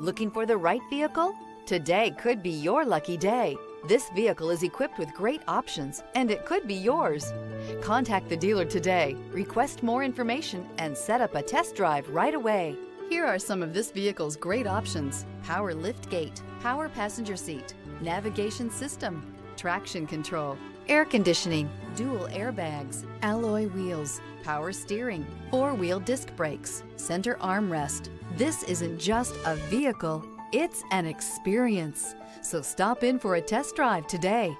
Looking for the right vehicle? Today could be your lucky day. This vehicle is equipped with great options, and it could be yours. Contact the dealer today, request more information, and set up a test drive right away. Here are some of this vehicle's great options: power lift gate, power passenger seat, navigation system, traction control, air conditioning, dual airbags, alloy wheels, power steering, four-wheel disc brakes, center armrest. This isn't just a vehicle, it's an experience. So stop in for a test drive today.